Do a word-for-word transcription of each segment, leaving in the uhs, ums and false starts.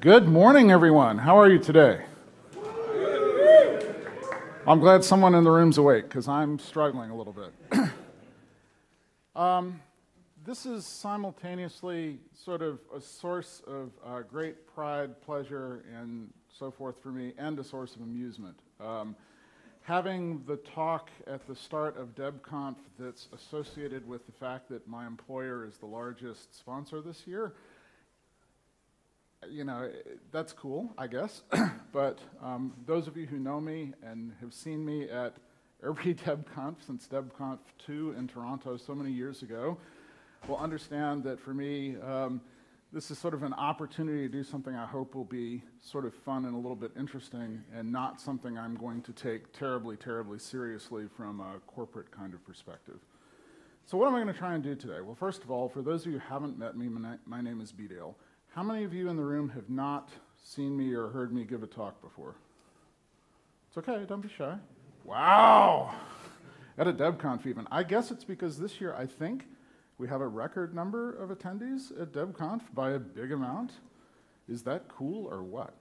Good morning, everyone. How are you today? I'm glad someone in the room's awake, because I'm struggling a little bit. um, this is simultaneously sort of a source of uh, great pride, pleasure, and so forth for me, and a source of amusement. Um, having the talk at the start of DebConf that's associated with the fact that my employer is the largest sponsor this year, you know, that's cool, I guess. But um, those of you who know me and have seen me at every DebConf since DebConf two in Toronto so many years ago will understand that for me, um, this is sort of an opportunity to do something I hope will be sort of fun and a little bit interesting, and not something I'm going to take terribly, terribly seriously from a corporate kind of perspective. So what am I going to try and do today? Well, first of all, for those of you who haven't met me, my, my name is Bdale. How many of you in the room have not seen me or heard me give a talk before? It's okay, don't be shy. Wow! At a DebConf even. I guess it's because this year, I think, we have a record number of attendees at DebConf by a big amount. Is that cool or what?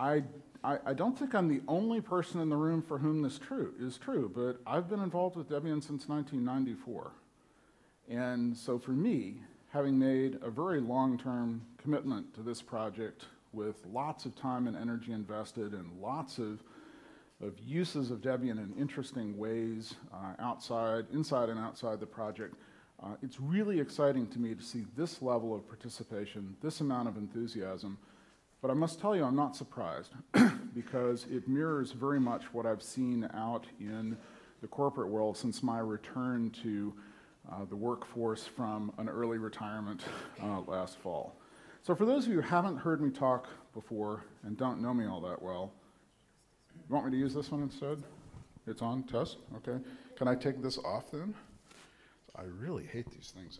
I, I, I don't think I'm the only person in the room for whom this true, is true, but I've been involved with Debian since nineteen ninety-four. And so for me, having made a very long-term commitment to this project with lots of time and energy invested and lots of of uses of Debian in interesting ways uh, outside, inside and outside the project. Uh, it's really exciting to me to see this level of participation, this amount of enthusiasm. But I must tell you, I'm not surprised, because it mirrors very much what I've seen out in the corporate world since my return to uh, the workforce from an early retirement uh, last fall. So for those of you who haven't heard me talk before and don't know me all that well, you want me to use this one instead? It's on, test, okay. Can I take this off then? I really hate these things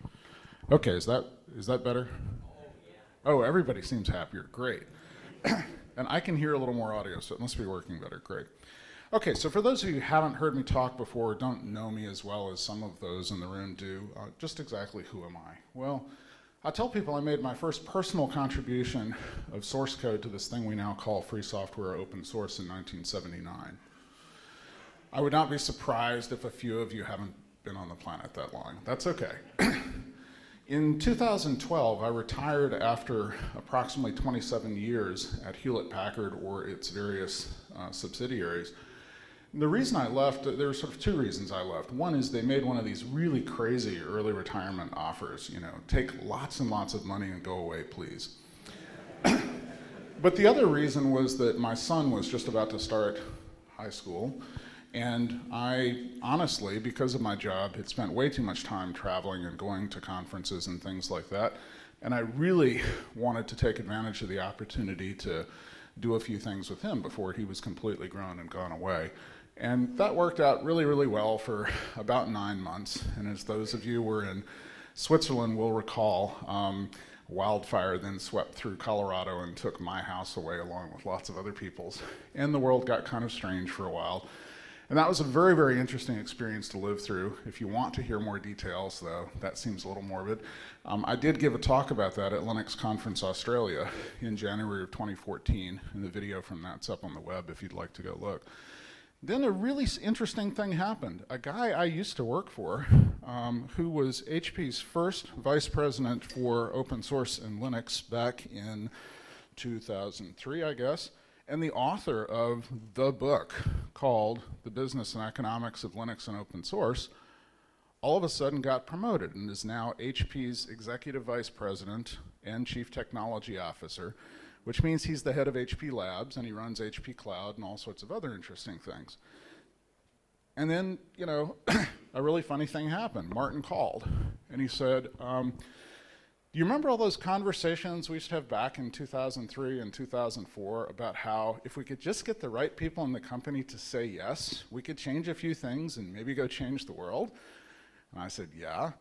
anyway. Okay, is that, is that better? Oh, yeah. Oh, everybody seems happier, great. And I can hear a little more audio, so it must be working better, great. Okay, so for those of you who haven't heard me talk before, don't know me as well as some of those in the room do, uh, just exactly who am I? Well, I tell people I made my first personal contribution of source code to this thing we now call free software open source in nineteen seventy-nine. I would not be surprised if a few of you haven't been on the planet that long. That's okay. In two thousand twelve, I retired after approximately twenty-seven years at Hewlett-Packard or its various uh, subsidiaries. The reason I left, there were sort of two reasons I left. One is they made one of these really crazy early retirement offers, you know, take lots and lots of money and go away, please. But the other reason was that my son was just about to start high school, and I honestly, because of my job, had spent way too much time traveling and going to conferences and things like that, and I really wanted to take advantage of the opportunity to do a few things with him before he was completely grown and gone away. And that worked out really, really well for about nine months. And as those of you who were in Switzerland will recall, um, wildfire then swept through Colorado and took my house away along with lots of other people's. And the world got kind of strange for a while. And that was a very, very interesting experience to live through. If you want to hear more details, though, that seems a little morbid. Um, I did give a talk about that at Linux Conference Australia in January of twenty fourteen, and the video from that's up on the web if you'd like to go look. Then a really interesting thing happened. A guy I used to work for, um, who was H P's first vice president for open source and Linux back in two thousand three, I guess, and the author of the book called The Business and Economics of Linux and Open Source, all of a sudden got promoted and is now H P's executive vice president and chief technology officer, which means he's the head of H P Labs, and he runs H P Cloud and all sorts of other interesting things. And then, you know, a really funny thing happened. Martin called, and he said, um, do you remember all those conversations we used to have back in two thousand three and two thousand four about how if we could just get the right people in the company to say yes, we could change a few things and maybe go change the world? And I said, yeah.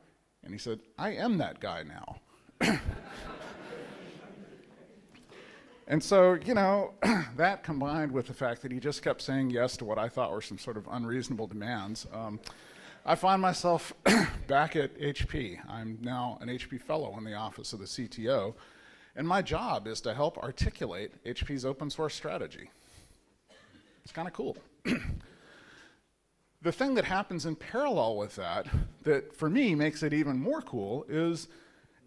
And he said, I am that guy now. And so, you know, that combined with the fact that he just kept saying yes to what I thought were some sort of unreasonable demands, um, I find myself back at H P. I'm now an H P fellow in the office of the C T O, and my job is to help articulate H P's open source strategy. It's kind of cool. The thing that happens in parallel with that, that for me makes it even more cool, is,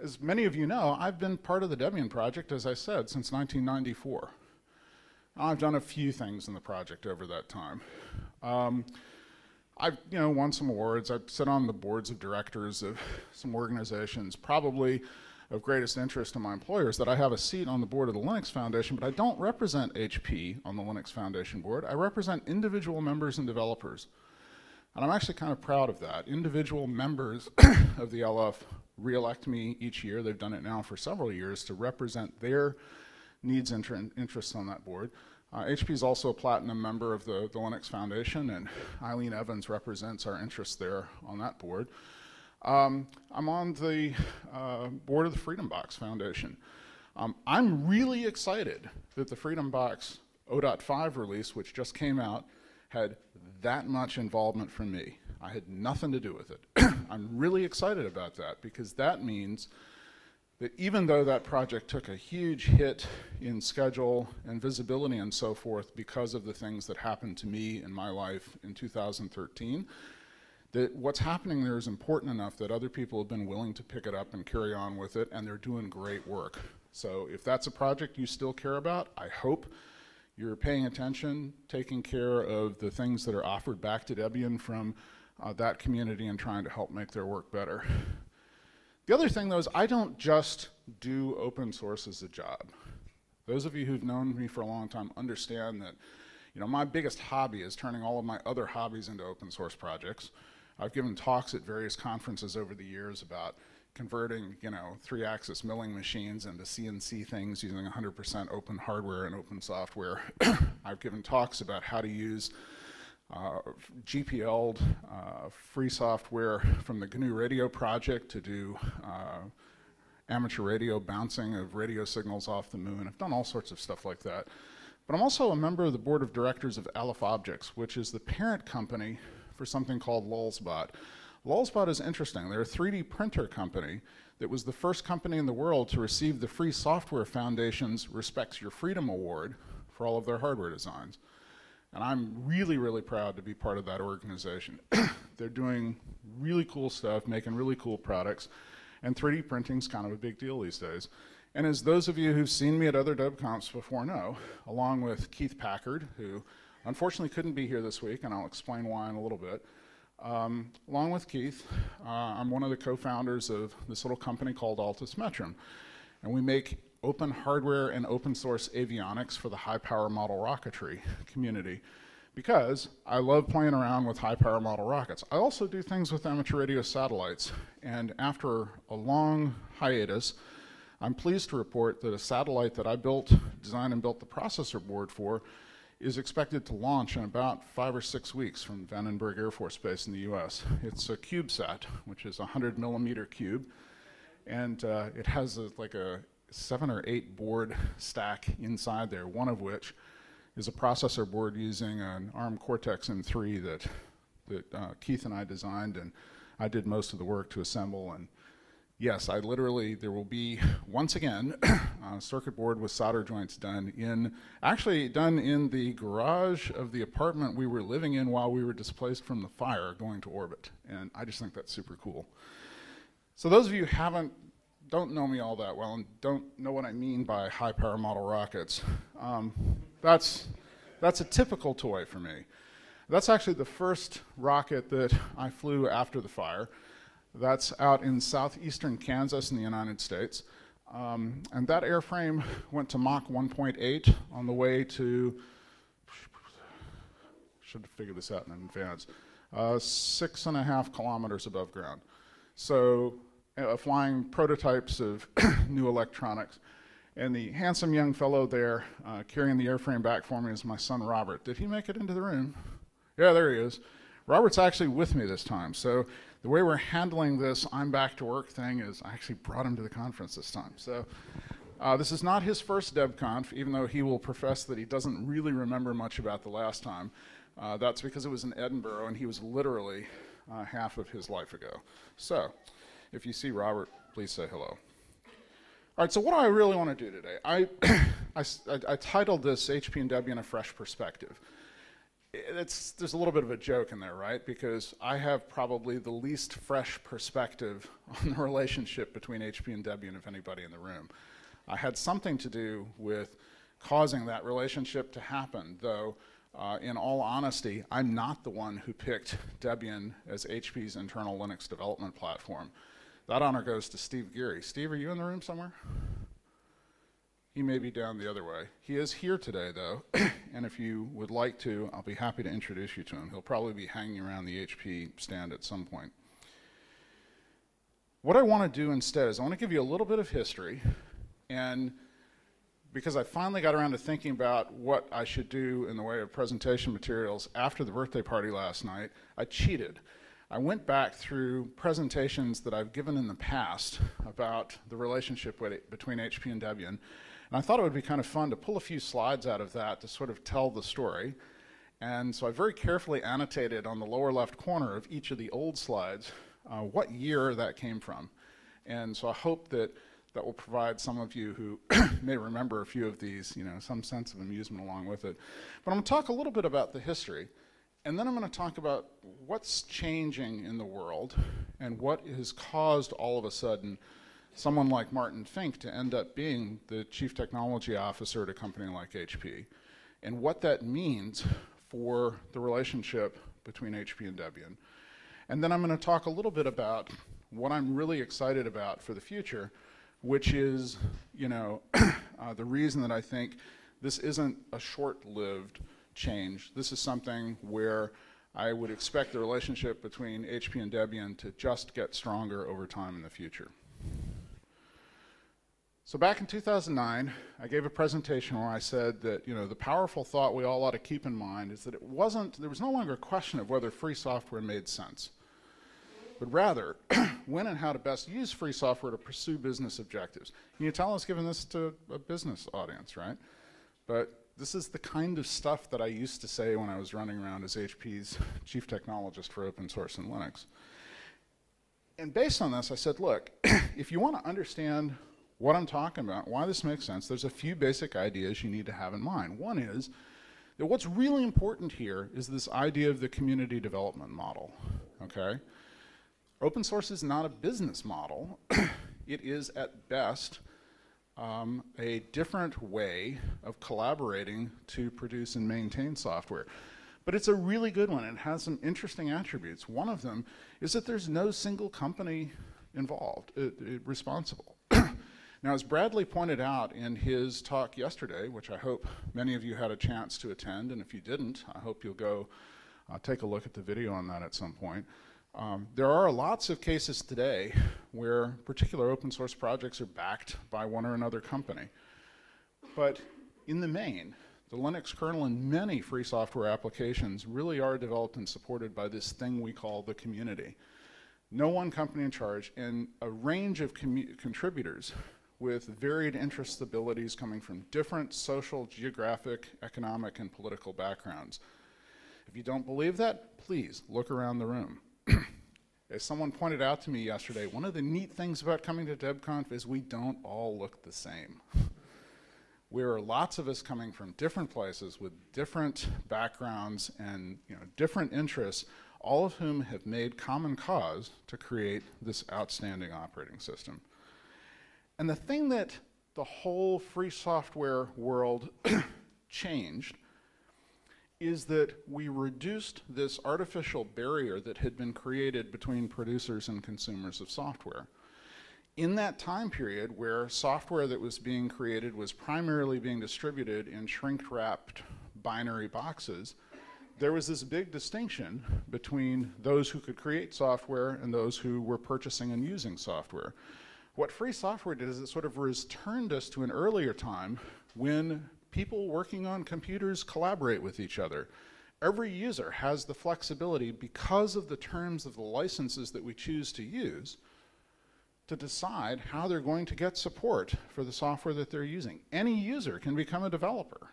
as many of you know, I've been part of the Debian project, as I said, since nineteen ninety-four. I've done a few things in the project over that time. Um, I've you know, won some awards. I've sit on the boards of directors of some organizations, probably of greatest interest to my employers, that I have a seat on the board of the Linux Foundation, but I don't represent H P on the Linux Foundation board. I represent individual members and developers. And I'm actually kind of proud of that. Individual members of the L F re-elect me each year. They've done it now for several years to represent their needs and inter interests on that board. Uh, H P is also a platinum member of the, the Linux Foundation, and Eileen Evans represents our interests there on that board. Um, I'm on the uh, board of the Freedom Box Foundation. Um, I'm really excited that the Freedom Box oh point five release, which just came out, had that much involvement from me. I had nothing to do with it. I'm really excited about that, because that means that even though that project took a huge hit in schedule and visibility and so forth because of the things that happened to me in my life in two thousand thirteen, that what's happening there is important enough that other people have been willing to pick it up and carry on with it, and they're doing great work. So if that's a project you still care about, I hope you're paying attention, taking care of the things that are offered back to Debian from uh, that community and trying to help make their work better. The other thing, though, is I don't just do open source as a job. Those of you who've known me for a long time understand that, you know, my biggest hobby is turning all of my other hobbies into open source projects. I've given talks at various conferences over the years about converting, you know, three-axis milling machines into C N C things using one hundred percent open hardware and open software. I've given talks about how to use uh, G P L uh, free software from the G N U Radio Project to do uh, amateur radio bouncing of radio signals off the moon. I've done all sorts of stuff like that. But I'm also a member of the board of directors of Aleph Objects, which is the parent company for something called Lulzbot. Lulzbot is interesting. They're a three D printer company that was the first company in the world to receive the Free Software Foundation's Respects Your Freedom Award for all of their hardware designs. And I'm really, really proud to be part of that organization. They're doing really cool stuff, making really cool products, and three D printing's kind of a big deal these days. And as those of you who've seen me at other DevConfs before know, along with Keith Packard, who unfortunately couldn't be here this week, and I'll explain why in a little bit, Um, along with Keith, uh, I'm one of the co-founders of this little company called Altus Metrum, and we make open hardware and open source avionics for the high-power model rocketry community, because I love playing around with high-power model rockets. I also do things with amateur radio satellites, and after a long hiatus, I'm pleased to report that a satellite that I built, designed and built the processor board for is expected to launch in about five or six weeks from Vandenberg Air Force Base in the U S. It's a CubeSat, which is a hundred millimeter cube, and uh, it has a, like a seven or eight board stack inside there, one of which is a processor board using an ARM Cortex M three that, that uh, Keith and I designed, and I did most of the work to assemble. And yes, I literally, there will be, once again, a circuit board with solder joints done in, actually done in the garage of the apartment we were living in while we were displaced from the fire going to orbit. And I just think that's super cool. So those of you who haven't, don't know me all that well and don't know what I mean by high power model rockets, um, that's, that's a typical toy for me. That's actually the first rocket that I flew after the fire. That's out in southeastern Kansas in the United States. Um, and that airframe went to Mach one point eight on the way to, should have figured this out in advance, uh, six and a half kilometers above ground. So uh, flying prototypes of new electronics. And the handsome young fellow there uh, carrying the airframe back for me is my son Robert. Did he make it into the room? Yeah, there he is. Robert's actually with me this time. So the way we're handling this I'm back to work thing is I actually brought him to the conference this time. So uh, this is not his first DevConf, even though he will profess that he doesn't really remember much about the last time. Uh, that's because it was in Edinburgh and he was literally uh, half of his life ago. So if you see Robert, please say hello. All right, so what do I really want to do today? I, I, I titled this H P and Debian, A Fresh Perspective. It's, there's a little bit of a joke in there, right? Because I have probably the least fresh perspective on the relationship between H P and Debian of anybody in the room. I had something to do with causing that relationship to happen, though uh, in all honesty, I'm not the one who picked Debian as H P's internal Linux development platform. That honor goes to Steve Geary. Steve, are you in the room somewhere? He may be down the other way. He is here today, though, and if you would like to, I'll be happy to introduce you to him. He'll probably be hanging around the H P stand at some point. What I want to do instead is I want to give you a little bit of history, and because I finally got around to thinking about what I should do in the way of presentation materials after the birthday party last night, I cheated. I went back through presentations that I've given in the past about the relationship with, between H P and Debian. And I thought it would be kind of fun to pull a few slides out of that to sort of tell the story. And so I very carefully annotated on the lower left corner of each of the old slides uh, what year that came from. And so I hope that that will provide some of you who may remember a few of these, you know, some sense of amusement along with it. But I'm going to talk a little bit about the history. And then I'm going to talk about what's changing in the world and what has caused all of a sudden someone like Martin Fink to end up being the chief technology officer at a company like H P, and what that means for the relationship between H P and Debian. And then I'm going to talk a little bit about what I'm really excited about for the future, which is, you know, uh, the reason that I think this isn't a short-lived change. This is something where I would expect the relationship between H P and Debian to just get stronger over time in the future. So back in two thousand nine, I gave a presentation where I said that, you know, the powerful thought we all ought to keep in mind is that it wasn't, there was no longer a question of whether free software made sense, but rather when and how to best use free software to pursue business objectives. Can you tell us, giving this to a business audience, right? But this is the kind of stuff that I used to say when I was running around as H P's chief technologist for open source and Linux. And based on this, I said, look, if you want to understand what I'm talking about, why this makes sense, there's a few basic ideas you need to have in mind. One is that what's really important here is this idea of the community development model, okay? Open source is not a business model. It is at best Um, a different way of collaborating to produce and maintain software. But it's a really good one. It has some interesting attributes. One of them is that there's no single company involved, uh, uh, responsible. Now, as Bradley pointed out in his talk yesterday, which I hope many of you had a chance to attend, and if you didn't, I hope you'll go uh, take a look at the video on that at some point. Um, there are lots of cases today where particular open source projects are backed by one or another company. But in the main, the Linux kernel and many free software applications really are developed and supported by this thing we call the community. No one company in charge, and a range of contributors with varied interests, abilities coming from different social, geographic, economic, and political backgrounds. If you don't believe that, please look around the room. As someone pointed out to me yesterday, one of the neat things about coming to DebConf is we don't all look the same. There are lots of us coming from different places with different backgrounds and, you know, different interests, all of whom have made common cause to create this outstanding operating system. And the thing that the whole free software world changed is that we reduced this artificial barrier that had been created between producers and consumers of software. In that time period where software that was being created was primarily being distributed in shrink-wrapped binary boxes, there was this big distinction between those who could create software and those who were purchasing and using software. What free software did is it sort of returned us to an earlier time when people working on computers collaborate with each other. Every user has the flexibility, because of the terms of the licenses that we choose to use, to decide how they're going to get support for the software that they're using. Any user can become a developer.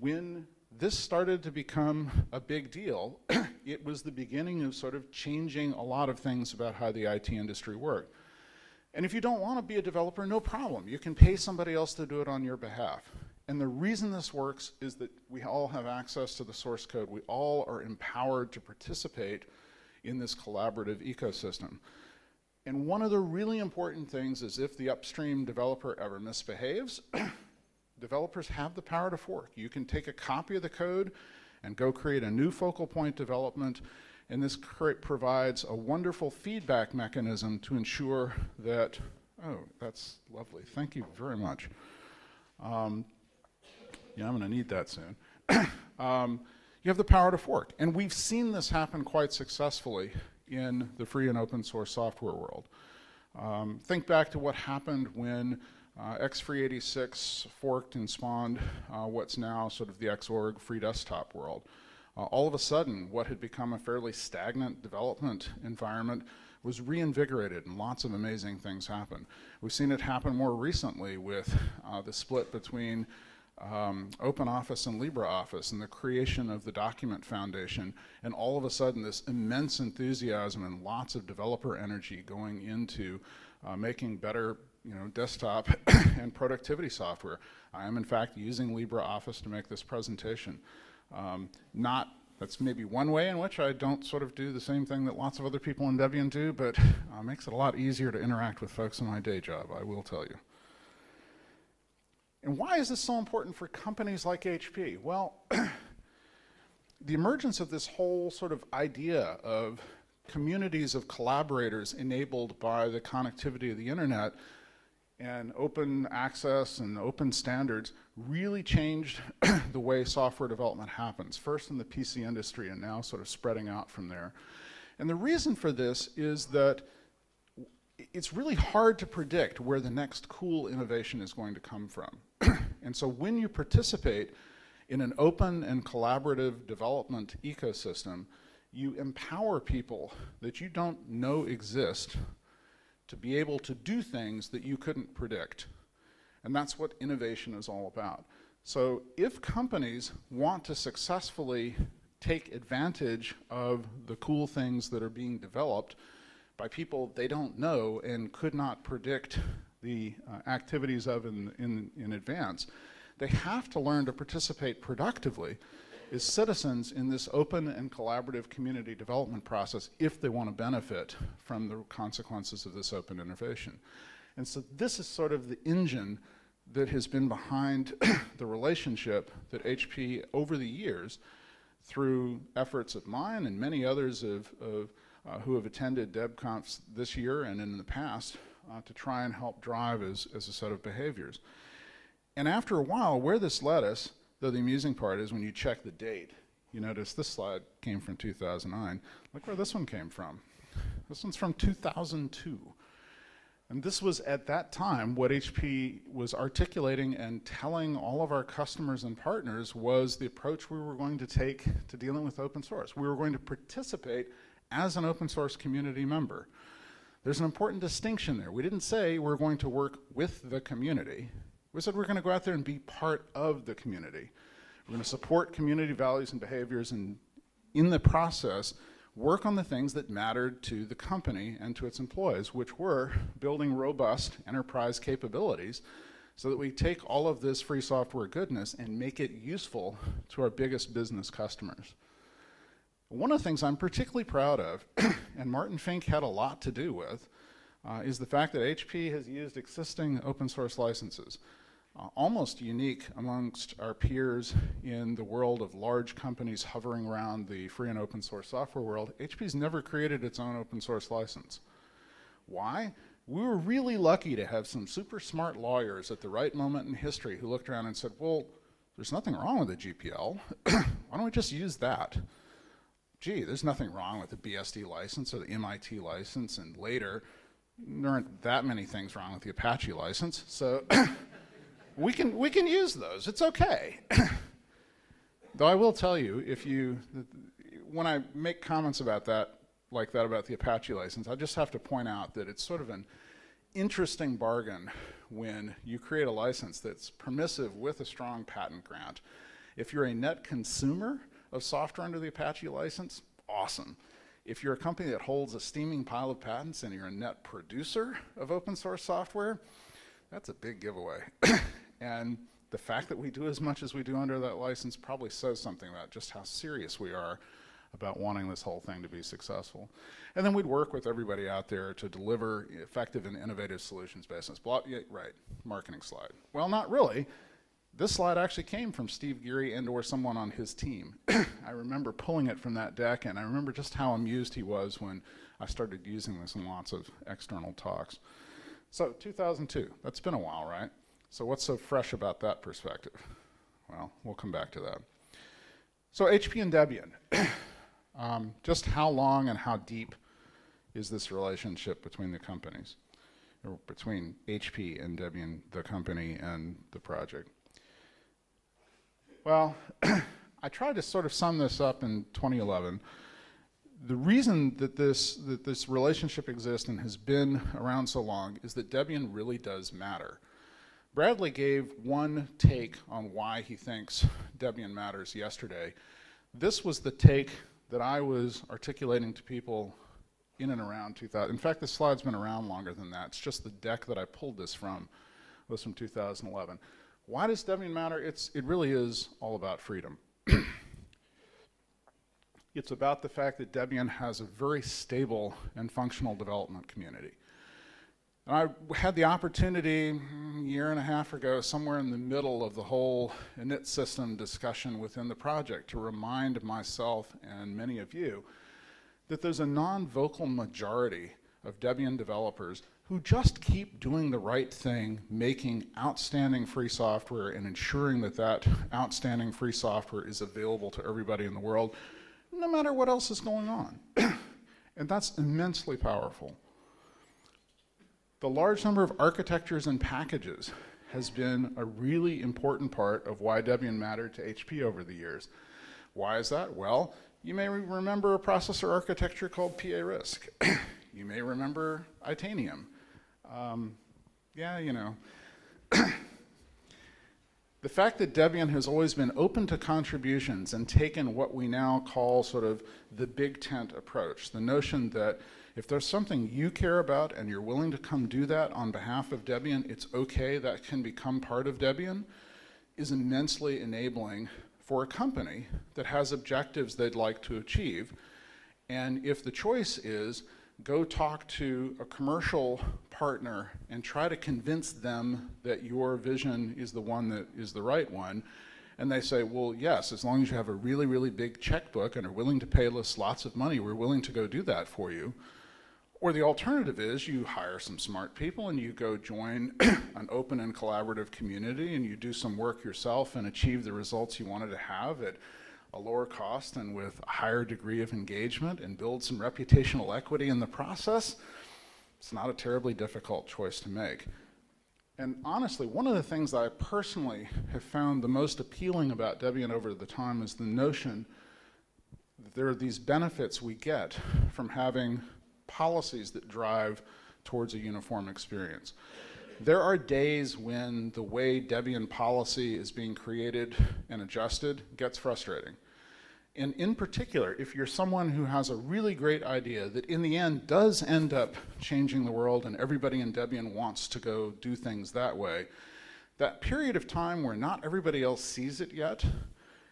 When this started to become a big deal. It was the beginning of sort of changing a lot of things about how the I T industry worked. And if you don't want to be a developer, no problem. You can pay somebody else to do it on your behalf. And the reason this works is that we all have access to the source code. We all are empowered to participate in this collaborative ecosystem. And one of the really important things is if the upstream developer ever misbehaves, developers have the power to fork. You can take a copy of the code and go create a new focal point development. And this provides a wonderful feedback mechanism to ensure that, oh, that's lovely. Thank you very much. Um, yeah, I'm going to need that soon. um, you have the power to fork. And we've seen this happen quite successfully in the free and open source software world. Um, think back to what happened when uh, X three eighty-six forked and spawned uh, what's now sort of the Xorg free desktop world. Uh, all of a sudden, what had become a fairly stagnant development environment was reinvigorated, and lots of amazing things happened. We've seen it happen more recently with uh, the split between um, OpenOffice and LibreOffice and the creation of the Document Foundation, and all of a sudden this immense enthusiasm and lots of developer energy going into uh, making better you know, desktop and productivity software. I am in fact using LibreOffice to make this presentation. Um, not, that's maybe one way in which I don't sort of do the same thing that lots of other people in Debian do, but uh, makes it a lot easier to interact with folks in my day job, I will tell you. And why is this so important for companies like H P? Well, the emergence of this whole sort of idea of communities of collaborators enabled by the connectivity of the internet and open access and open standards really changed the way software development happens, first in the P C industry and now sort of spreading out from there. And the reason for this is that it's really hard to predict where the next cool innovation is going to come from. And so when you participate in an open and collaborative development ecosystem, you empower people that you don't know exist to be able to do things that you couldn't predict. And that's what innovation is all about. So if companies want to successfully take advantage of the cool things that are being developed by people they don't know and could not predict the uh, activities of in, in, in advance, they have to learn to participate productively as citizens in this open and collaborative community development process if they want to benefit from the consequences of this open innovation. And so this is sort of the engine that has been behind the relationship that H P over the years, through efforts of mine and many others of, of, uh, who have attended DebConf this year and in the past, uh, to try and help drive as, as a set of behaviors. And after a while, where this led us, though the amusing part is when you check the date, you notice this slide came from two thousand nine. Look where this one came from. This one's from two thousand two. And this was at that time what H P was articulating and telling all of our customers and partners was the approach we were going to take to dealing with open source. We were going to participate as an open source community member. There's an important distinction there. We didn't say we're going to work with the community. We said we're going to go out there and be part of the community. We're going to support community values and behaviors and in the process work on the things that mattered to the company and to its employees, which were building robust enterprise capabilities so that we take all of this free software goodness and make it useful to our biggest business customers. One of the things I'm particularly proud of, and Martin Fink had a lot to do with, uh, is the fact that H P has used existing open source licenses. Uh, almost unique amongst our peers in the world of large companies hovering around the free and open source software world, H P's never created its own open source license. Why? We were really lucky to have some super smart lawyers at the right moment in history who looked around and said, well, there's nothing wrong with the G P L. Why don't we just use that? Gee, there's nothing wrong with the B S D license or the M I T license, and later, there aren't that many things wrong with the Apache license. So. We can, we can use those, it's okay. Though I will tell you, if you, when I make comments about that, like that about the Apache license, I just have to point out that it's sort of an interesting bargain when you create a license that's permissive with a strong patent grant If you're a net consumer of software under the Apache license, awesome. If you're a company that holds a steaming pile of patents and you're a net producer of open source software, that's a big giveaway. And the fact that we do as much as we do under that license probably says something about just how serious we are about wanting this whole thing to be successful. And then we'd work with everybody out there to deliver effective and innovative solutions based on block, yeah, right, marketing slide. Well, not really. This slide actually came from Steve Geary and or someone on his team. I remember pulling it from that deck, and I remember just how amused he was when I started using this in lots of external talks. So two thousand two, that's been a while, right? So what's so fresh about that perspective? Well, we'll come back to that. So H P and Debian. um, just how long and how deep is this relationship between the companies, or between H P and Debian, the company, and the project? Well, I tried to sort of sum this up in twenty eleven. The reason that this, that this relationship exists and has been around so long is that Debian really does matter. Bradley gave one take on why he thinks Debian matters yesterday. This was the take that I was articulating to people in and around two thousand. In fact, this slide's been around longer than that. It's just the deck that I pulled this from, was from two thousand eleven. Why does Debian matter? It's, it really is all about freedom. It's about the fact that Debian has a very stable and functional development community. And I had the opportunity a year and a half ago, somewhere in the middle of the whole init system discussion within the project, to remind myself and many of you that there's a non-vocal majority of Debian developers who just keep doing the right thing, making outstanding free software and ensuring that that outstanding free software is available to everybody in the world, no matter what else is going on. And that's immensely powerful. The large number of architectures and packages has been a really important part of why Debian mattered to H P over the years. Why is that? Well, you may remember a processor architecture called P A RISC. You may remember Itanium. Um, yeah, you know. The fact that Debian has always been open to contributions and taken what we now call sort of the big tent approach, the notion that if there's something you care about and you're willing to come do that on behalf of Debian, it's okay, that can become part of Debian, is immensely enabling for a company that has objectives they'd like to achieve. And if the choice is go talk to a commercial partner and try to convince them that your vision is the one that is the right one, and they say, well, yes, as long as you have a really, really big checkbook and are willing to pay us lots of money, we're willing to go do that for you. Or the alternative is you hire some smart people and you go join an open and collaborative community and you do some work yourself and achieve the results you wanted to have at a lower cost and with a higher degree of engagement, and build some reputational equity in the process. It's not a terribly difficult choice to make. And honestly, one of the things that I personally have found the most appealing about Debian over the time is the notion that there are these benefits we get from having policies that drive towards a uniform experience. There are days when the way Debian policy is being created and adjusted gets frustrating. And in particular, if you're someone who has a really great idea that in the end does end up changing the world and everybody in Debian wants to go do things that way, that period of time where not everybody else sees it yet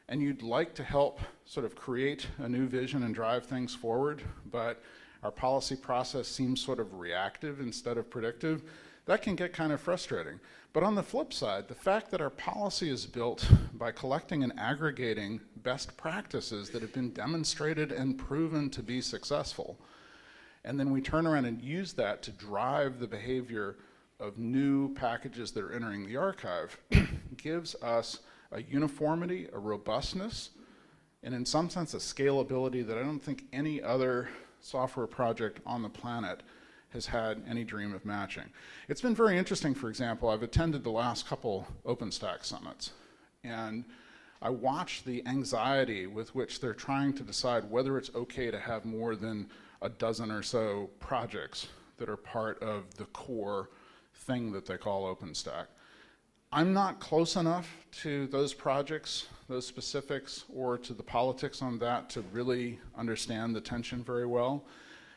and you'd like to help sort of create a new vision and drive things forward, but our policy process seems sort of reactive instead of predictive, that can get kind of frustrating. But on the flip side, the fact that our policy is built by collecting and aggregating best practices that have been demonstrated and proven to be successful, and then we turn around and use that to drive the behavior of new packages that are entering the archive, gives us a uniformity, a robustness, and in some sense a scalability that I don't think any other software project on the planet has had any dream of matching. It's been very interesting. For example, I've attended the last couple OpenStack summits, and I watched the anxiety with which they're trying to decide whether it's okay to have more than a dozen or so projects that are part of the core thing that they call OpenStack. I'm not close enough to those projects, those specifics, or to the politics on that to really understand the tension very well.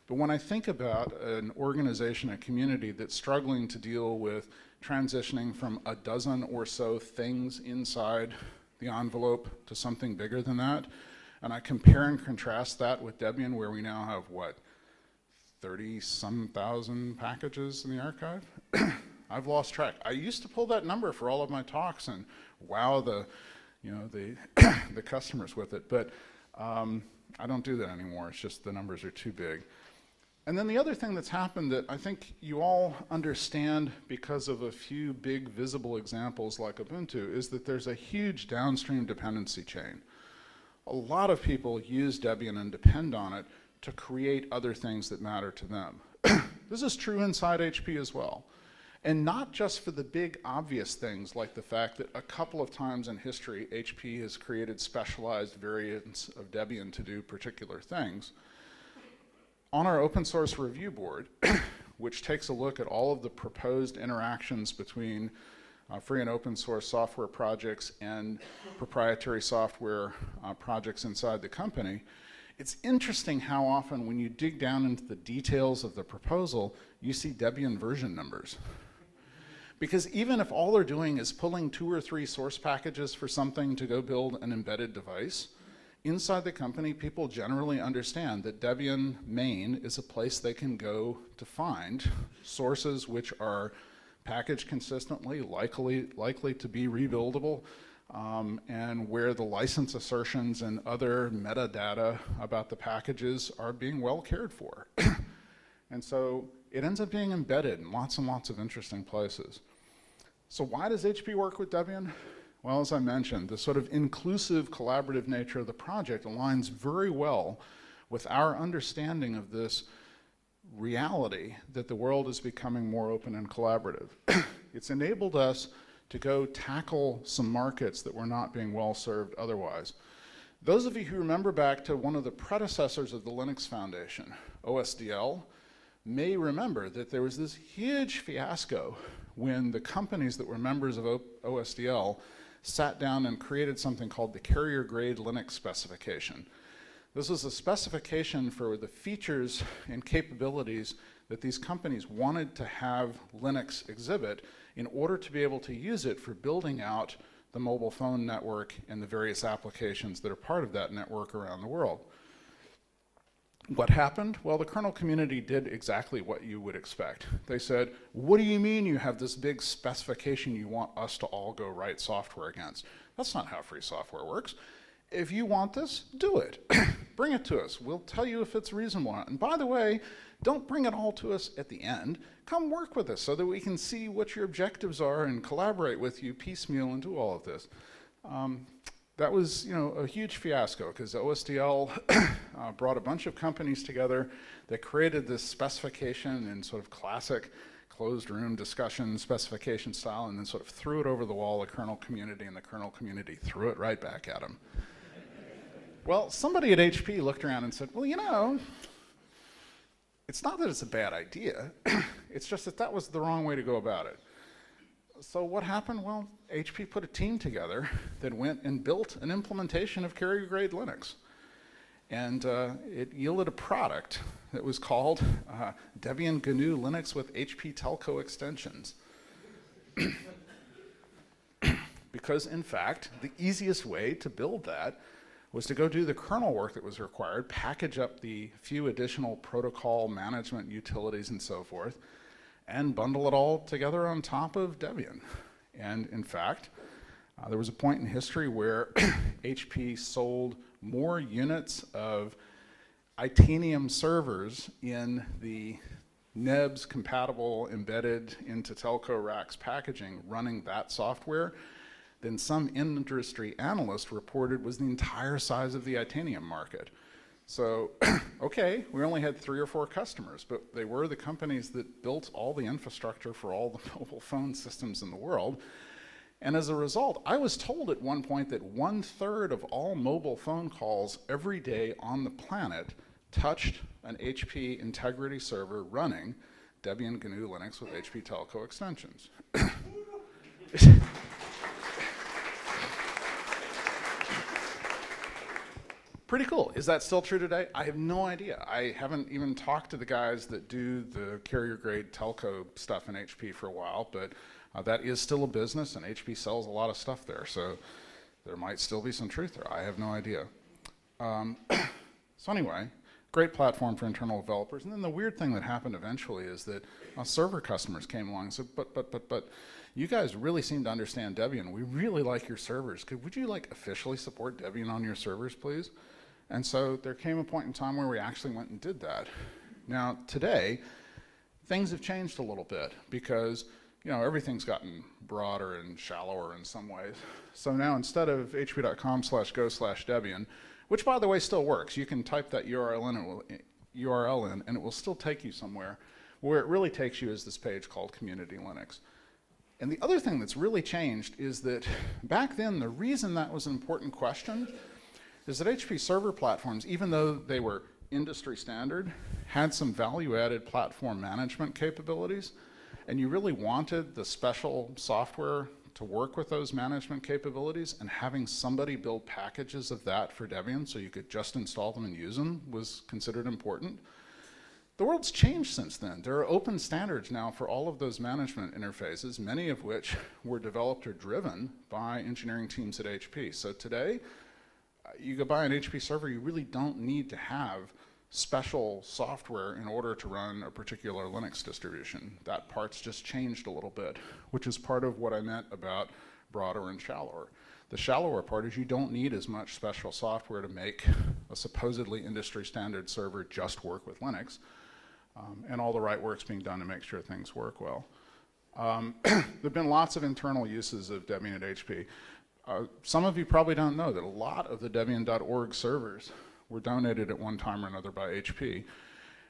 But when I think about an organization, a community that's struggling to deal with transitioning from a dozen or so things inside the envelope to something bigger than that, and I compare and contrast that with Debian, where we now have, what, thirty some thousand packages in the archive? I've lost track. I used to pull that number for all of my talks and wow the, you know, the, the customers with it, but um, I don't do that anymore. It's just the numbers are too big. And then the other thing that's happened that I think you all understand because of a few big visible examples like Ubuntu is that there's a huge downstream dependency chain. A lot of people use Debian and depend on it to create other things that matter to them. This is true inside H P as well. And not just for the big obvious things like the fact that a couple of times in history H P has created specialized variants of Debian to do particular things. On our open source review board, which takes a look at all of the proposed interactions between uh, free and open source software projects and proprietary software uh, projects inside the company, it's interesting how often when you dig down into the details of the proposal, you see Debian version numbers. Because even if all they're doing is pulling two or three source packages for something to go build an embedded device, inside the company, people generally understand that Debian main is a place they can go to find sources which are packaged consistently, likely, likely to be rebuildable, um, and where the license assertions and other metadata about the packages are being well cared for. And so it ends up being embedded in lots and lots of interesting places. So why does H P work with Debian? Well, as I mentioned, the sort of inclusive, collaborative nature of the project aligns very well with our understanding of this reality that the world is becoming more open and collaborative. It's enabled us to go tackle some markets that were not being well served otherwise. Those of you who remember back to one of the predecessors of the Linux Foundation, O S D L, may remember that there was this huge fiasco when the companies that were members of O S D L sat down and created something called the Carrier Grade Linux specification. This was a specification for the features and capabilities that these companies wanted to have Linux exhibit in order to be able to use it for building out the mobile phone network and the various applications that are part of that network around the world. What happened? Well, the kernel community did exactly what you would expect. They said, what do you mean you have this big specification you want us to all go write software against? That's not how free software works. If you want this, do it. Bring it to us. We'll tell you if it's reasonable or not. And by the way, don't bring it all to us at the end. Come work with us so that we can see what your objectives are and collaborate with you piecemeal and do all of this. Um, That was, you know, a huge fiasco because O S D L uh, brought a bunch of companies together that created this specification in sort of classic closed room discussion specification style and then sort of threw it over the wall of the kernel community, and the kernel community threw it right back at them. Well, somebody at H P looked around and said, well, you know, it's not that it's a bad idea. It's just that that was the wrong way to go about it. So what happened? Well, H P put a team together that went and built an implementation of Carrier Grade Linux. And uh, it yielded a product that was called uh, Debian G N U Linux with H P Telco Extensions. Because in fact, the easiest way to build that was to go do the kernel work that was required, package up the few additional protocol management utilities and so forth, and bundle it all together on top of Debian. And in fact, uh, there was a point in history where H P sold more units of Itanium servers in the N E B S compatible embedded into telco racks packaging running that software than some industry analyst reported was the entire size of the Itanium market. So, okay, we only had three or four customers, but they were the companies that built all the infrastructure for all the mobile phone systems in the world. And as a result, I was told at one point that one third of all mobile phone calls every day on the planet touched an H P Integrity server running Debian G N U Linux with H P Telco Extensions. Pretty cool. Is that still true today? I have no idea. I haven't even talked to the guys that do the carrier grade telco stuff in H P for a while, but uh, that is still a business, and H P sells a lot of stuff there, so there might still be some truth there. I have no idea. Um, so anyway, great platform for internal developers. And then the weird thing that happened eventually is that uh, server customers came along and said, but, but, but, but, you guys really seem to understand Debian. We really like your servers. Could, would you like officially support Debian on your servers, please? And so there came a point in time where we actually went and did that. Now today, things have changed a little bit because, you know, everything's gotten broader and shallower in some ways. So now instead of h p dot com slash go slash Debian, which by the way still works, you can type that U R L in, it will, U R L in and it will still take you somewhere. Where it really takes you is this page called Community Linux. And the other thing that's really changed is that back then the reason that was an important question is that H P server platforms, even though they were industry standard, had some value-added platform management capabilities, and you really wanted the special software to work with those management capabilities, and having somebody build packages of that for Debian so you could just install them and use them was considered important. The world's changed since then. There are open standards now for all of those management interfaces, many of which were developed or driven by engineering teams at H P. So today, you go buy an H P server, you really don't need to have special software in order to run a particular Linux distribution. That part's just changed a little bit, which is part of what I meant about broader and shallower. The shallower part is you don't need as much special software to make a supposedly industry standard server just work with Linux, um, and all the right work's being done to make sure things work well. Um, there have been lots of internal uses of Debian at H P. Uh, some of you probably don't know that a lot of the Debian dot org servers were donated at one time or another by H P.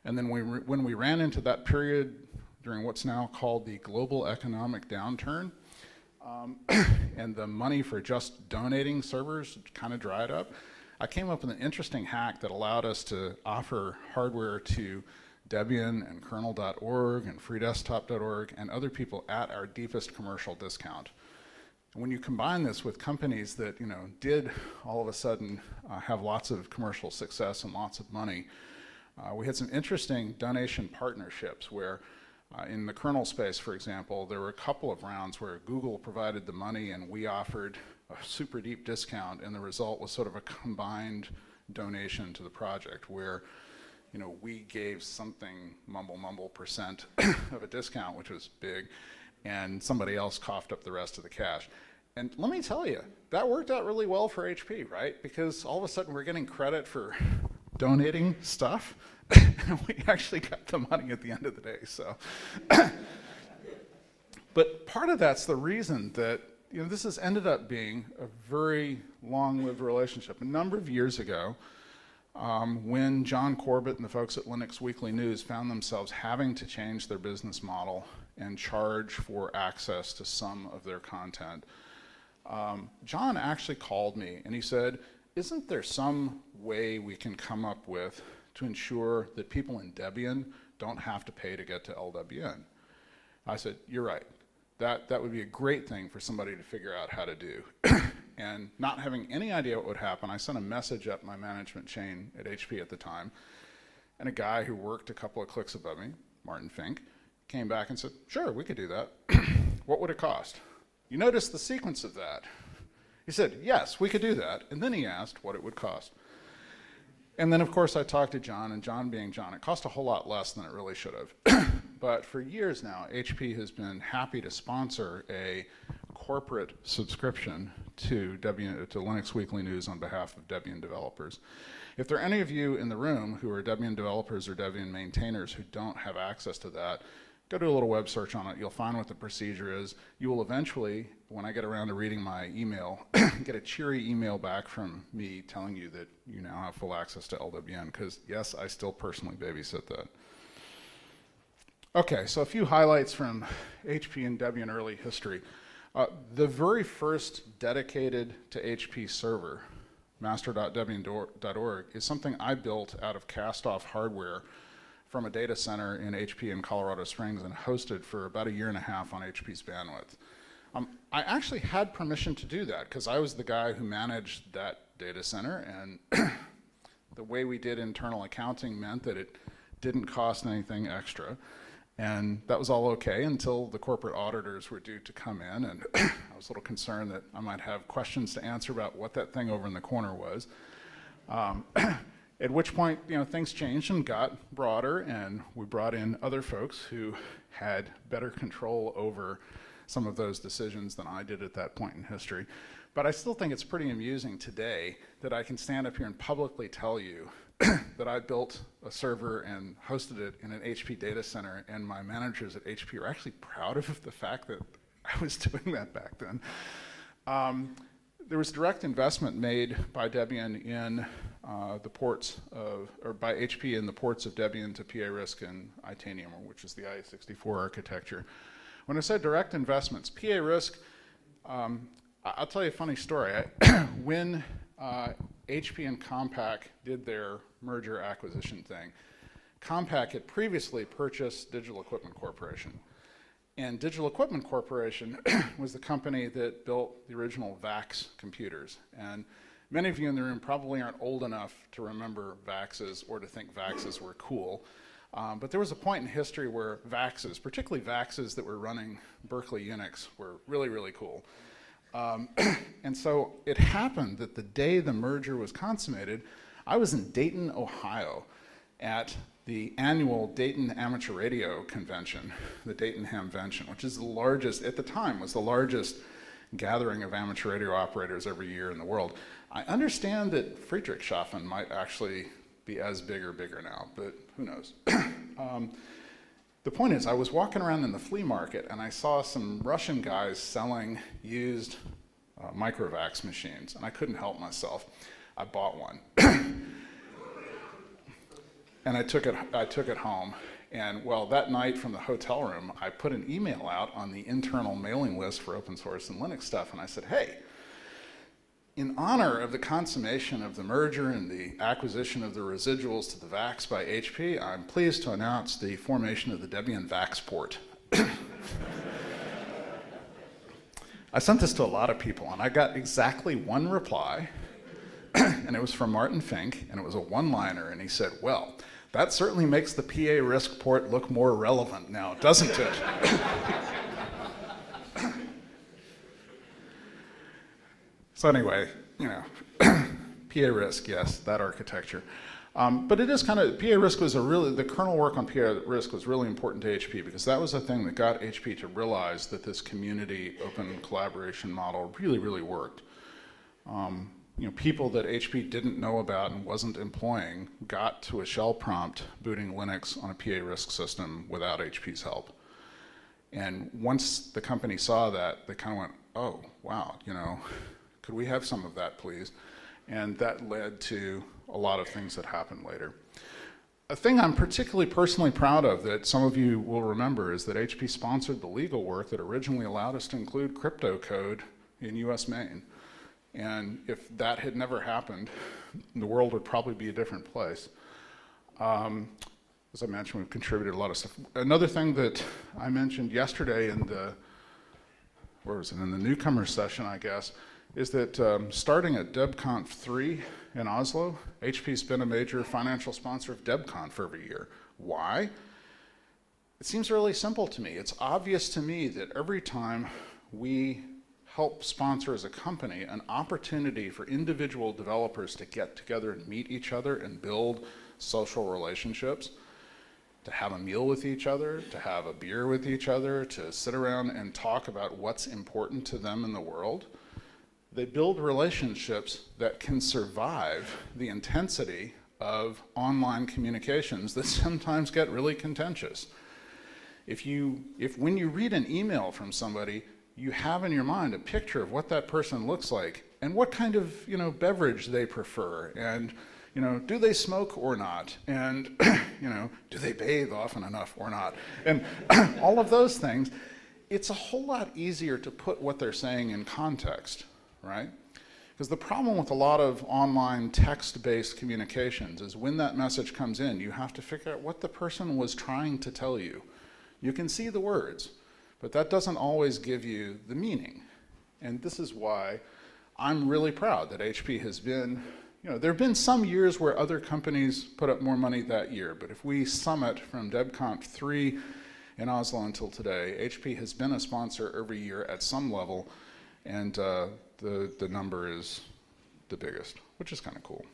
And then we when we ran into that period during what's now called the global economic downturn, um, and the money for just donating servers kind of dried up, I came up with an interesting hack that allowed us to offer hardware to Debian and kernel dot org and free desktop dot org and other people at our deepest commercial discount. When you combine this with companies that, you know, did all of a sudden uh, have lots of commercial success and lots of money, uh, we had some interesting donation partnerships where uh, in the kernel space, for example, there were a couple of rounds where Google provided the money and we offered a super deep discount, and the result was sort of a combined donation to the project where, you know, we gave something mumble mumble percent of a discount, which was big, and somebody else coughed up the rest of the cash. And let me tell you, that worked out really well for H P, right? Because all of a sudden we're getting credit for donating stuff, and we actually got the money at the end of the day, so. But part of that's the reason that, you know, this has ended up being a very long-lived relationship. A number of years ago, um, when John Corbett and the folks at Linux Weekly News found themselves having to change their business model and charge for access to some of their content, Um, John actually called me and he said, isn't there some way we can come up with to ensure that people in Debian don't have to pay to get to L W N? I said, you're right. That, that would be a great thing for somebody to figure out how to do. And not having any idea what would happen, I sent a message up my management chain at H P at the time, and a guy who worked a couple of clicks above me, Martin Fink, came back and said, sure, we could do that. What would it cost? You notice the sequence of that. He said, yes, we could do that. And then he asked what it would cost. And then, of course, I talked to John, and John being John, it cost a whole lot less than it really should have. But for years now, H P has been happy to sponsor a corporate subscription to, Debian, to Linux Weekly News on behalf of Debian developers. If there are any of you in the room who are Debian developers or Debian maintainers who don't have access to that, go do a little web search on it. You'll find what the procedure is. You will eventually, when I get around to reading my email, get a cheery email back from me telling you that you now have full access to L W N, because yes, I still personally babysit that. Okay, so a few highlights from H P and Debian early history. Uh, the very first dedicated to H P server, master dot debian dot org, is something I built out of cast-off hardware from a data center in H P in Colorado Springs and hosted for about a year and a half on H P's bandwidth. Um, I actually had permission to do that because I was the guy who managed that data center, and the way we did internal accounting meant that it didn't cost anything extra. And that was all okay until the corporate auditors were due to come in, and I was a little concerned that I might have questions to answer about what that thing over in the corner was. Um, at which point, you know, things changed and got broader, and we brought in other folks who had better control over some of those decisions than I did at that point in history. But I still think it's pretty amusing today that I can stand up here and publicly tell you that I built a server and hosted it in an H P data center, and my managers at H P are actually proud of the fact that I was doing that back then. Um, there was direct investment made by Debian in uh, the ports of, or by H P in the ports of Debian to P A RISC and Itanium, which is the I A sixty-four architecture. When I said direct investments, P A RISC, um, I'll tell you a funny story. I when uh, H P and Compaq did their merger acquisition thing, Compaq had previously purchased Digital Equipment Corporation. And Digital Equipment Corporation was the company that built the original VAX computers. And many of you in the room probably aren't old enough to remember VAXes or to think VAXes were cool. Um, but there was a point in history where VAXes, particularly VAXes that were running Berkeley Unix, were really, really cool. Um, and so it happened that the day the merger was consummated, I was in Dayton, Ohio at the annual Dayton Amateur Radio Convention, the Dayton Hamvention, which is the largest, at the time, was the largest gathering of amateur radio operators every year in the world. I understand that Friedrichshafen might actually be as big or bigger now, but who knows. um, The point is, I was walking around in the flea market and I saw some Russian guys selling used uh, microVax machines, and I couldn't help myself. I bought one. And I took it, I took it home. And well, that night from the hotel room, I put an email out on the internal mailing list for open source and Linux stuff, and I said, hey, in honor of the consummation of the merger and the acquisition of the residuals to the VAX by H P, I'm pleased to announce the formation of the Debian VAX port. I sent this to a lot of people, and I got exactly one reply, and it was from Martin Fink, and it was a one-liner, and he said, well, that certainly makes the P A RISC port look more relevant now, doesn't it? So anyway, you know, P A RISC, yes, that architecture. Um, but it is kind of, P A RISC was a really, the kernel work on P A RISC was really important to H P, because that was the thing that got H P to realize that this community open collaboration model really, really worked. Um, you know, people that H P didn't know about and wasn't employing got to a shell prompt booting Linux on a P A RISC system without H P's help. And once the company saw that, they kind of went, oh, wow, you know, could we have some of that, please? And that led to a lot of things that happened later. A thing I'm particularly personally proud of that some of you will remember is that H P sponsored the legal work that originally allowed us to include crypto code in U S Main. And if that had never happened, the world would probably be a different place. Um, as I mentioned, we've contributed a lot of stuff. Another thing that I mentioned yesterday in the, where was it, in the newcomer session, I guess, is that um, starting at DebConf three in Oslo, H P's been a major financial sponsor of DebConf every year. Why? It seems really simple to me. It's obvious to me that every time we help sponsor as a company an opportunity for individual developers to get together and meet each other and build social relationships, to have a meal with each other, to have a beer with each other, to sit around and talk about what's important to them in the world, they build relationships that can survive the intensity of online communications that sometimes get really contentious. If you, if when you read an email from somebody, you have in your mind a picture of what that person looks like and what kind of, you know, beverage they prefer, and, you know, do they smoke or not, and, you know, do they bathe often enough or not, and all of those things, it's a whole lot easier to put what they're saying in context. Right? Because the problem with a lot of online text-based communications is when that message comes in, you have to figure out what the person was trying to tell you. You can see the words, But that doesn't always give you the meaning. And this is why I'm really proud that H P has been, you know, there have been some years where other companies put up more money that year, but if we sum it from DebConf three in Oslo until today, H P has been a sponsor every year at some level, and uh, the, the number is the biggest, which is kind of cool.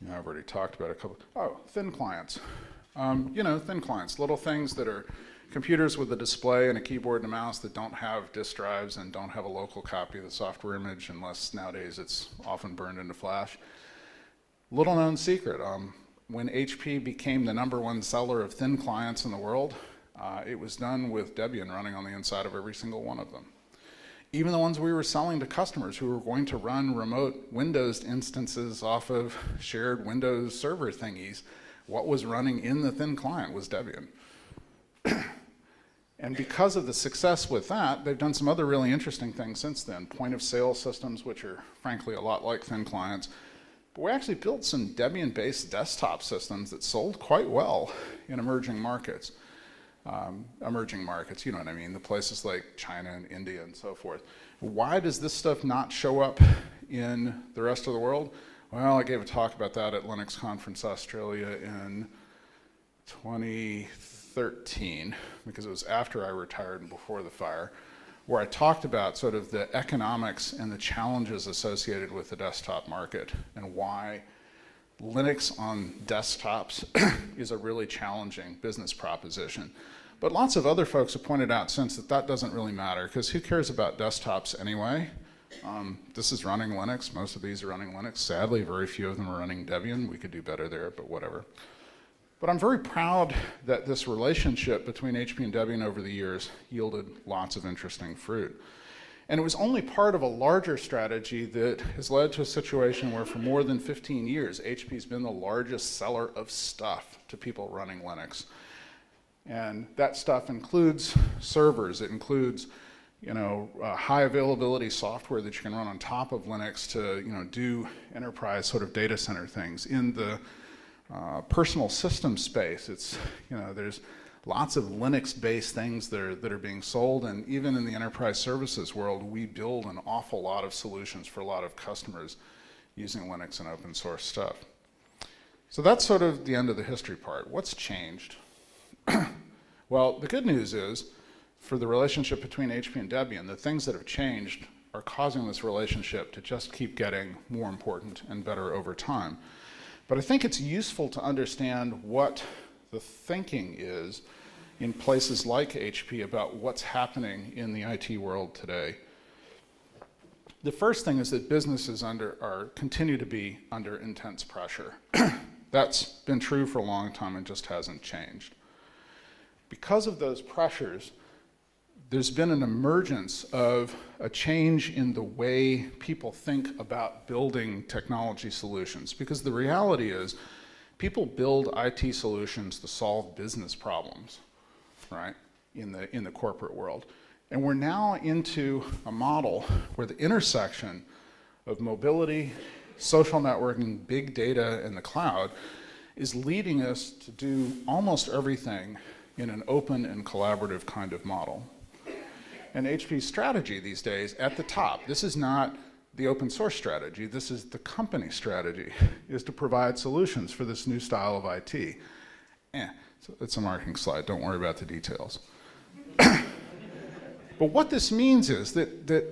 You know, I've already talked about a couple, oh, thin clients. Um, you know, thin clients, little things that are computers with a display and a keyboard and a mouse that don't have disk drives and don't have a local copy of the software image, unless nowadays it's often burned into flash. Little known secret, um, when H P became the number one seller of thin clients in the world, uh, it was done with Debian running on the inside of every single one of them. Even the ones we were selling to customers who were going to run remote Windows instances off of shared Windows server thingies, what was running in the thin client was Debian. And because of the success with that, they've done some other really interesting things since then. Point of sale systems, which are frankly a lot like thin clients. But we actually built some Debian-based desktop systems that sold quite well in emerging markets. Um, emerging markets, you know what I mean, the places like China and India and so forth. Why does this stuff not show up in the rest of the world? Well, I gave a talk about that at Linux Conference Australia in twenty thirteen, because it was after I retired and before the fire, where I talked about sort of the economics and the challenges associated with the desktop market and why Linux on desktops is a really challenging business proposition. But lots of other folks have pointed out since that that doesn't really matter, because who cares about desktops anyway? Um, this is running Linux. Most of these are running Linux. Sadly, very few of them are running Debian. We could do better there, but whatever. But I'm very proud that this relationship between H P and Debian over the years yielded lots of interesting fruit. And it was only part of a larger strategy that has led to a situation where for more than fifteen years, H P's been the largest seller of stuff to people running Linux. And that stuff includes servers. It includes, you know, uh, high availability software that you can run on top of Linux to, you know, do enterprise sort of data center things. In the uh, personal system space, it's, you know, there's lots of Linux-based things that are, that are being sold, and even in the enterprise services world, we build an awful lot of solutions for a lot of customers using Linux and open source stuff. So that's sort of the end of the history part. What's changed? Well, the good news is, for the relationship between H P and Debian, the things that have changed are causing this relationship to just keep getting more important and better over time. But I think it's useful to understand what the thinking is in places like H P about what's happening in the I T world today. The first thing is that businesses under are continue to be under intense pressure. That's been true for a long time and just hasn't changed. Because of those pressures, there's been an emergence of a change in the way people think about building technology solutions, because the reality is, people build I T solutions to solve business problems, right, in the, in the corporate world. And we're now into a model where the intersection of mobility, social networking, big data, and the cloud is leading us to do almost everything in an open and collaborative kind of model. And H P's strategy these days at the top, this is not the open source strategy, this is the company strategy, is to provide solutions for this new style of I T. Eh, so it's a marketing slide, don't worry about the details. But what this means is that, that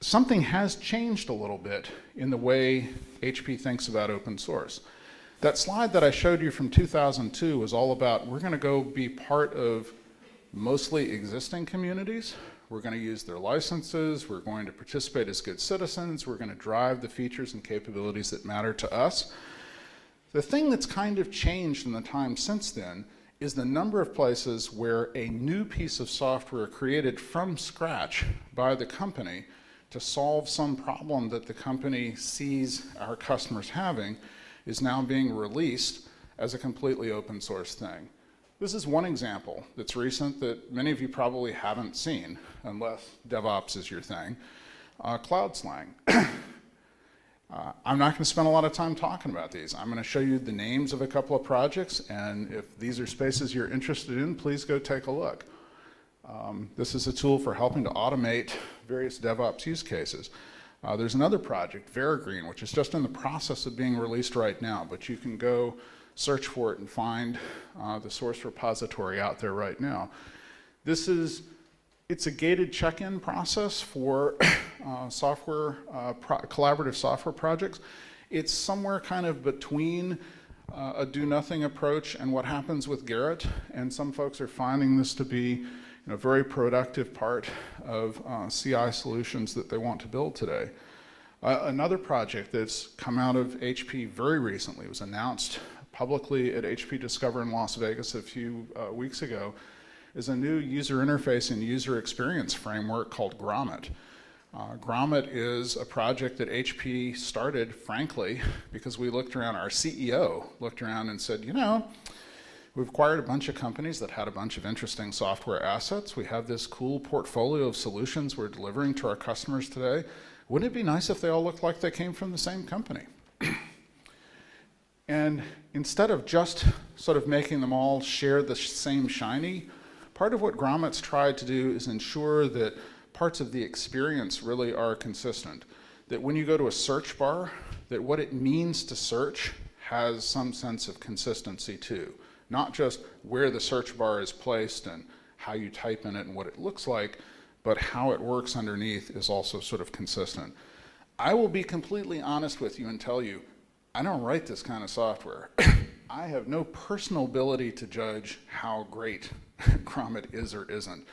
something has changed a little bit in the way H P thinks about open source. That slide that I showed you from two thousand two was all about, we're gonna go be part of mostly existing communities. We're going to use their licenses, we're going to participate as good citizens, we're going to drive the features and capabilities that matter to us. The thing that's kind of changed in the time since then is the number of places where a new piece of software created from scratch by the company to solve some problem that the company sees our customers having is now being released as a completely open source thing. This is one example that's recent that many of you probably haven't seen, unless DevOps is your thing, uh, Cloud Slang. uh, I'm not gonna spend a lot of time talking about these. I'm gonna show you the names of a couple of projects, and if these are spaces you're interested in, please go take a look. Um, this is a tool for helping to automate various DevOps use cases. Uh, there's another project, Verigreen, which is just in the process of being released right now, but you can go search for it and find uh, the source repository out there right now. This is, it's a gated check-in process for uh, software, uh, pro collaborative software projects. It's somewhere kind of between uh, a do-nothing approach and what happens with Garrett, and some folks are finding this to be a very productive part of uh, C I solutions that they want to build today. Uh, another project that's come out of H P very recently, was announced publicly at H P Discover in Las Vegas a few uh, weeks ago, is a new user interface and user experience framework called Grommet. Uh, Grommet is a project that H P started, frankly, because we looked around, our C E O looked around and said, you know, we've acquired a bunch of companies that had a bunch of interesting software assets. We have this cool portfolio of solutions we're delivering to our customers today. Wouldn't it be nice if they all looked like they came from the same company? And instead of just sort of making them all share the same shiny, part of what Grommet's tried to do is ensure that parts of the experience really are consistent. That when you go to a search bar, that what it means to search has some sense of consistency too. Not just where the search bar is placed and how you type in it and what it looks like, but how it works underneath is also sort of consistent. I will be completely honest with you and tell you, I don't write this kind of software. I have no personal ability to judge how great Grommet is or isn't.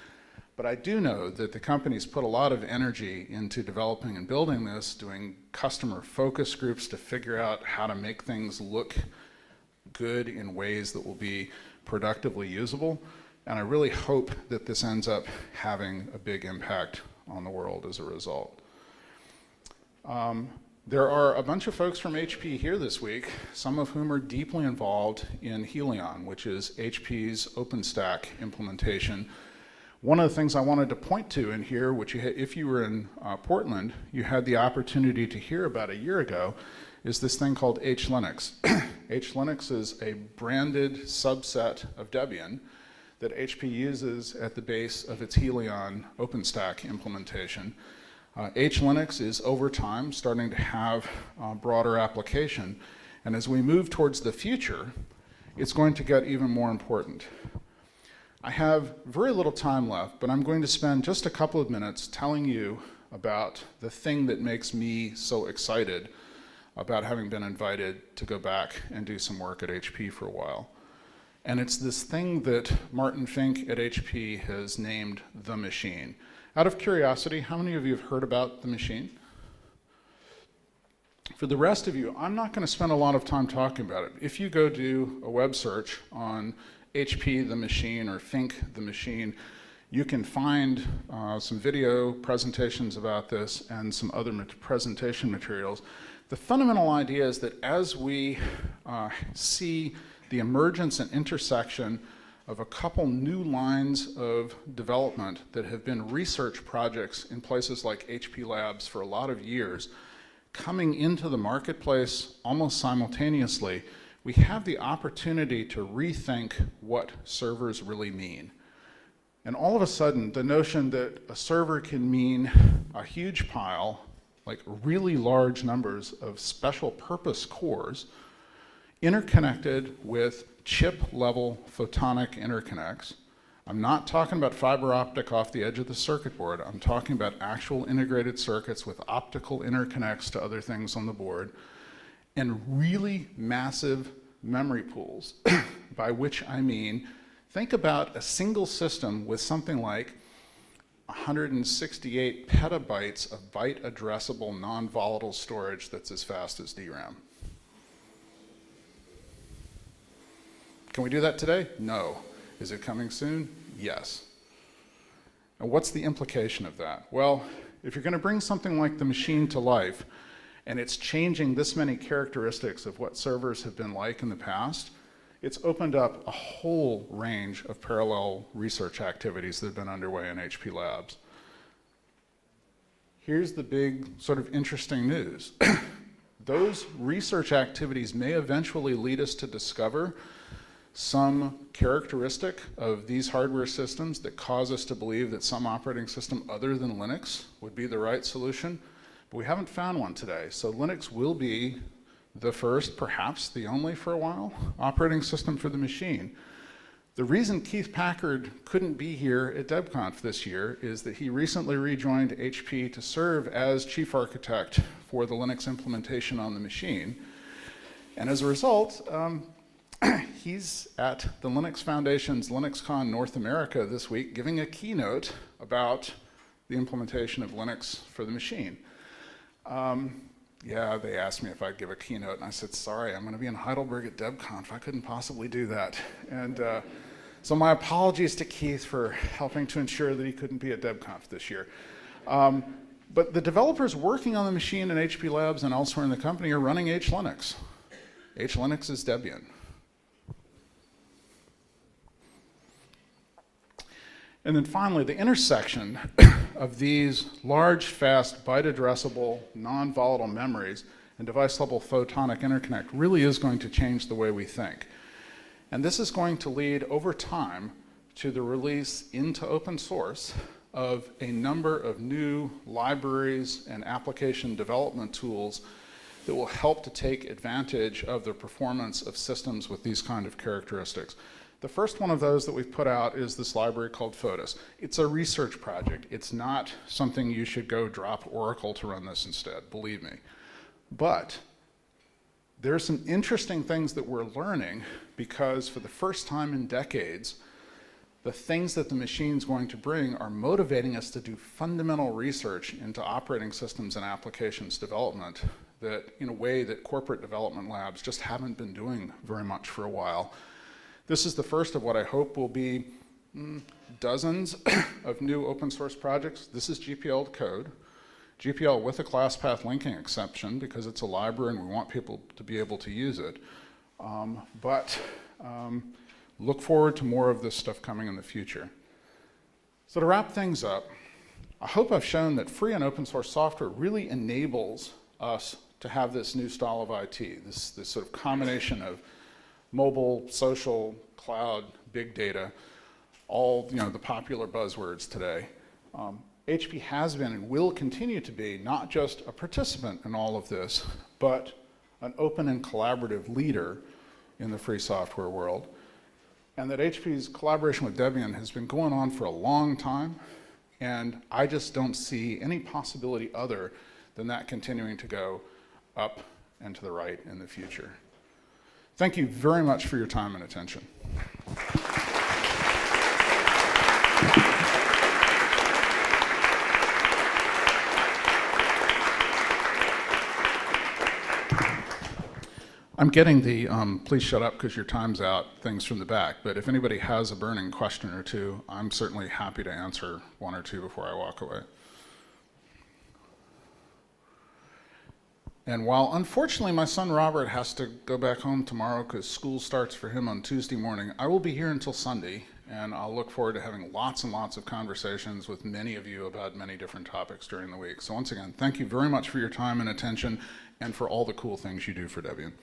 But I do know that the company's put a lot of energy into developing and building this, doing customer focus groups to figure out how to make things look good in ways that will be productively usable, and I really hope that this ends up having a big impact on the world as a result. Um, there are a bunch of folks from H P here this week, some of whom are deeply involved in Helion, which is H P's OpenStack implementation. One of the things I wanted to point to in here, which you if you were in uh, Portland, you had the opportunity to hear about a year ago, is this thing called HLinux. HLinux is a branded subset of Debian that H P uses at the base of its Helion OpenStack implementation. Uh, HLinux is over time starting to have uh, broader application, and as we move towards the future, it's going to get even more important. I have very little time left, but I'm going to spend just a couple of minutes telling you about the thing that makes me so excited about having been invited to go back and do some work at H P for a while. And it's this thing that Martin Fink at H P has named the machine. Out of curiosity, how many of you have heard about the machine? For the rest of you, I'm not going to spend a lot of time talking about it. If you go do a web search on H P the machine or Fink the machine, you can find uh, some video presentations about this and some other mat- presentation materials. The fundamental idea is that as we uh, see the emergence and intersection of a couple new lines of development that have been research projects in places like H P Labs for a lot of years, coming into the marketplace almost simultaneously, we have the opportunity to rethink what servers really mean. And all of a sudden, the notion that a server can mean a huge pile, like really large numbers of special purpose cores interconnected with chip level photonic interconnects. I'm not talking about fiber optic off the edge of the circuit board. I'm talking about actual integrated circuits with optical interconnects to other things on the board and really massive memory pools, by which I mean, think about a single system with something like one hundred sixty-eight petabytes of byte addressable non-volatile storage that's as fast as D RAM. Can we do that today? No. Is it coming soon? Yes. And what's the implication of that? Well, if you're going to bring something like the machine to life, and it's changing this many characteristics of what servers have been like in the past, it's opened up a whole range of parallel research activities that have been underway in H P Labs. Here's the big sort of interesting news. Those research activities may eventually lead us to discover some characteristic of these hardware systems that cause us to believe that some operating system other than Linux would be the right solution, but we haven't found one today. So Linux will be the first, perhaps the only for a while, operating system for the machine. The reason Keith Packard couldn't be here at DebConf this year is that he recently rejoined H P to serve as chief architect for the Linux implementation on the machine. And as a result, um, he's at the Linux Foundation's LinuxCon North America this week giving a keynote about the implementation of Linux for the machine. Um, Yeah, they asked me if I'd give a keynote, and I said, sorry, I'm going to be in Heidelberg at DebConf. I couldn't possibly do that. And uh, so my apologies to Keith for helping to ensure that he couldn't be at DebConf this year. Um, but the developers working on the machine in H P Labs and elsewhere in the company are running HLinux. HLinux is Debian. And then finally, the intersection of these large, fast, byte-addressable, non-volatile memories and device-level photonic interconnect really is going to change the way we think. And this is going to lead, over time, to the release into open source of a number of new libraries and application development tools that will help to take advantage of the performance of systems with these kind of characteristics. The first one of those that we've put out is this library called Fotis. It's a research project. It's not something you should go drop Oracle to run this instead, believe me. But there are some interesting things that we're learning because for the first time in decades, the things that the machine's going to bring are motivating us to do fundamental research into operating systems and applications development that, in a way that corporate development labs just haven't been doing very much for a while. This is the first of what I hope will be mm, dozens of new open source projects. This is G P L code. G P L with a class path linking exception because it's a library and we want people to be able to use it. Um, but um, look forward to more of this stuff coming in the future. So to wrap things up, I hope I've shown that free and open source software really enables us to have this new style of I T, this, this sort of combination of mobile, social, cloud, big data, all you know, the popular buzzwords today. Um, H P has been and will continue to be not just a participant in all of this, but an open and collaborative leader in the free software world. And that H P's collaboration with Debian has been going on for a long time, and I just don't see any possibility other than that continuing to go up and to the right in the future. Thank you very much for your time and attention. I'm getting the um, please shut up because your time's out things from the back, but if anybody has a burning question or two, I'm certainly happy to answer one or two before I walk away. And while, unfortunately, my son Robert has to go back home tomorrow because school starts for him on Tuesday morning, I will be here until Sunday, and I'll look forward to having lots and lots of conversations with many of you about many different topics during the week. So once again, thank you very much for your time and attention and for all the cool things you do for Debian.